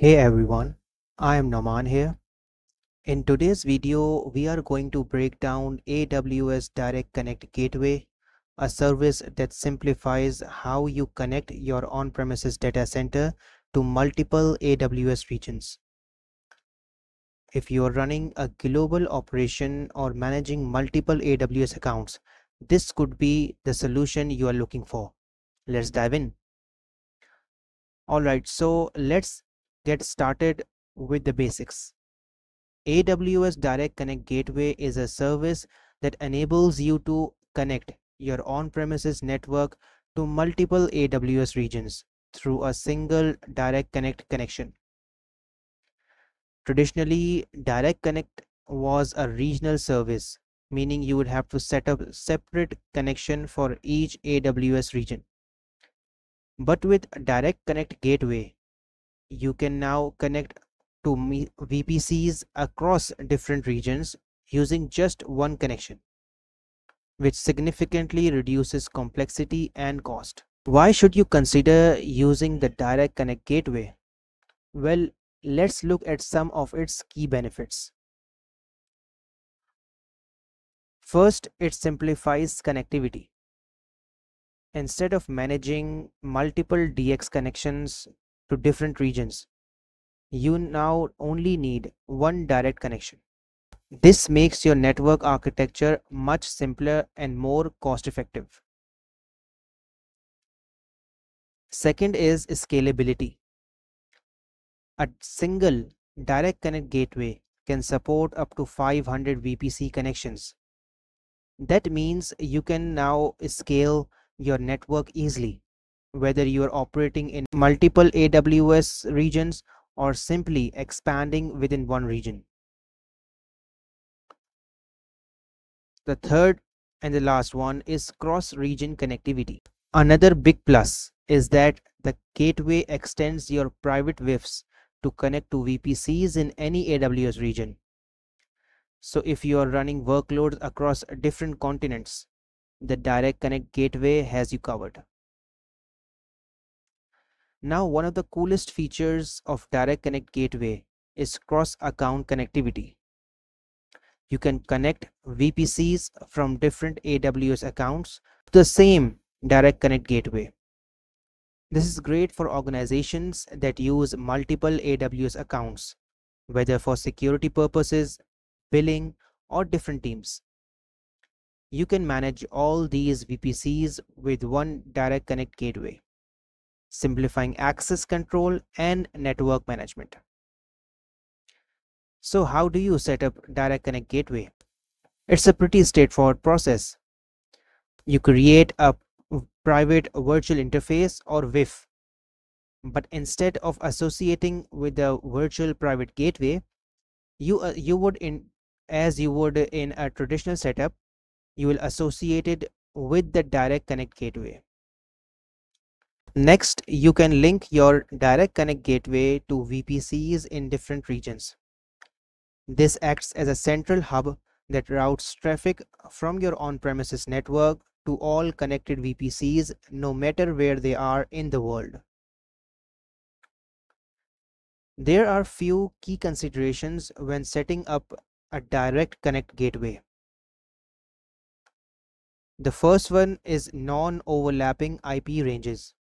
Hey everyone, I am Nauman here. In today's video, we are going to break down AWS Direct Connect Gateway, a service that simplifies how you connect your on-premises data center to multiple AWS regions. If you are running a global operation or managing multiple AWS accounts, this could be the solution you are looking for. Let's dive in. Alright, so let's get started with the basics. AWS Direct Connect Gateway is a service that enables you to connect your on-premises network to multiple AWS regions through a single Direct Connect connection. Traditionally, Direct Connect was a regional service, meaning you would have to set up a separate connection for each AWS region. But with Direct Connect Gateway, you can now connect to VPCs across different regions using just one connection, which significantly reduces complexity and cost. Why should you consider using the Direct Connect Gateway? Well, let's look at some of its key benefits. First, it simplifies connectivity. Instead of managing multiple DX connections to different regions, you now only need one direct connection. This makes your network architecture much simpler and more cost-effective. Second is scalability. A single Direct Connect Gateway can support up to 500 VPC connections. That means you can now scale your network easily, whether you are operating in multiple AWS regions or simply expanding within one region. The third and the last one is cross-region connectivity. Another big plus is that the gateway extends your private VIFs to connect to VPCs in any AWS region. So if you are running workloads across different continents, the Direct Connect Gateway has you covered. Now, one of the coolest features of Direct Connect Gateway is cross-account connectivity. You can connect VPCs from different AWS accounts to the same Direct Connect Gateway. This is great for organizations that use multiple AWS accounts, whether for security purposes, billing, or different teams. You can manage all these VPCs with one Direct Connect Gateway, simplifying access control and network management. So how do you set up Direct Connect Gateway? It's a pretty straightforward process. You create a private virtual interface or VIF, but instead of associating with a virtual private gateway, you would, as you would in a traditional setup, you will associate it with the Direct Connect Gateway. Next, you can link your Direct Connect Gateway to VPCs in different regions. This acts as a central hub that routes traffic from your on-premises network to all connected VPCs, no matter where they are in the world. There are few key considerations when setting up a Direct Connect Gateway. The first one is non-overlapping IP ranges,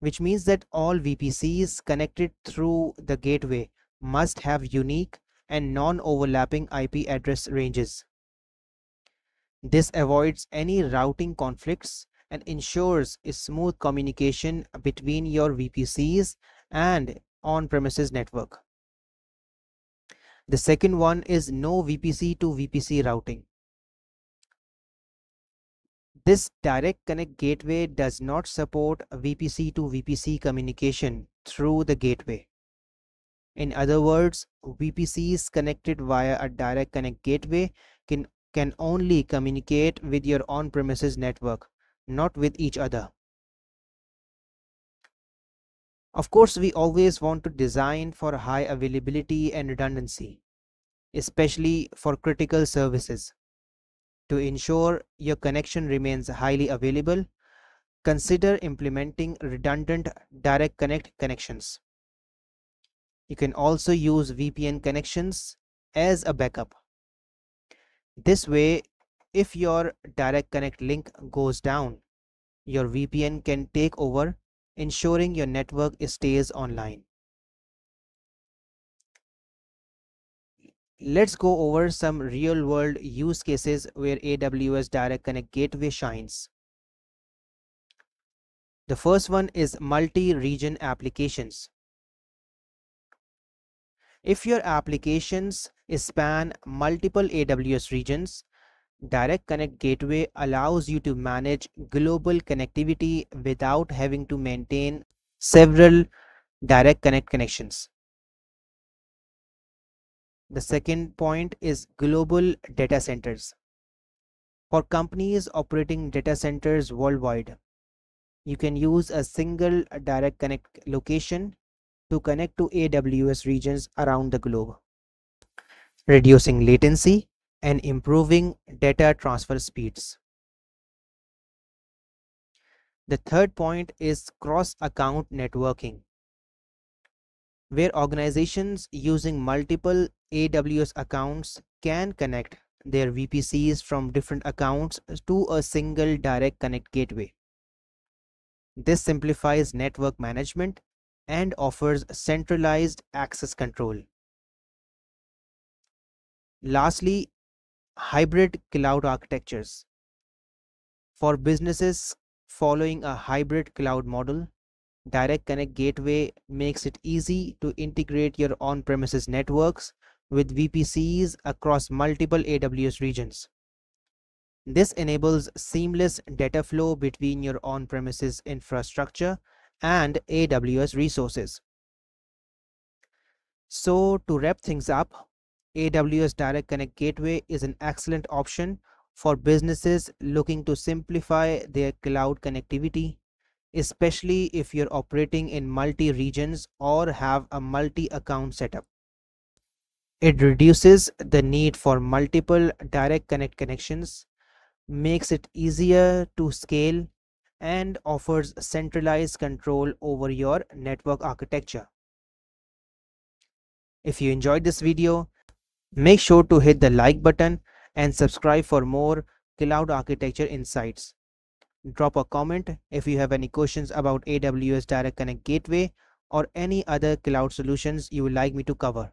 which means that all VPCs connected through the gateway must have unique and non-overlapping IP address ranges. This avoids any routing conflicts and ensures a smooth communication between your VPCs and on-premises network. The second one is no VPC to VPC routing. This Direct Connect Gateway does not support VPC to VPC communication through the gateway. In other words, VPCs connected via a Direct Connect Gateway can only communicate with your on-premises network, not with each other. Of course, we always want to design for high availability and redundancy, especially for critical services. To ensure your connection remains highly available, consider implementing redundant Direct Connect connections You can also use VPN connections as a backup. This way, if your Direct Connect link goes down, your VPN can take over, ensuring your network stays online. Let's go over some real-world use cases where AWS Direct Connect Gateway shines. The first one is multi-region applications. If your applications span multiple AWS regions, Direct Connect Gateway allows you to manage global connectivity without having to maintain several Direct Connect connections. The second point is global data centers. For companies operating data centers worldwide, you can use a single Direct Connect location to connect to AWS regions around the globe, reducing latency and improving data transfer speeds. The third point is cross-account networking, where organizations using multiple AWS accounts can connect their VPCs from different accounts to a single Direct Connect gateway. This simplifies network management and offers centralized access control. Lastly, hybrid cloud architectures. For businesses following a hybrid cloud model, Direct Connect Gateway makes it easy to integrate your on-premises networks with VPCs across multiple AWS regions. This enables seamless data flow between your on-premises infrastructure and AWS resources. So, to wrap things up, AWS Direct Connect Gateway is an excellent option for businesses looking to simplify their cloud connectivity, especially if you're operating in multi-regions or have a multi-account setup. It reduces the need for multiple Direct Connect connections, makes it easier to scale, and offers centralized control over your network architecture. If you enjoyed this video, make sure to hit the like button and subscribe for more cloud architecture insights. Drop a comment if you have any questions about AWS Direct Connect Gateway or any other cloud solutions you would like me to cover.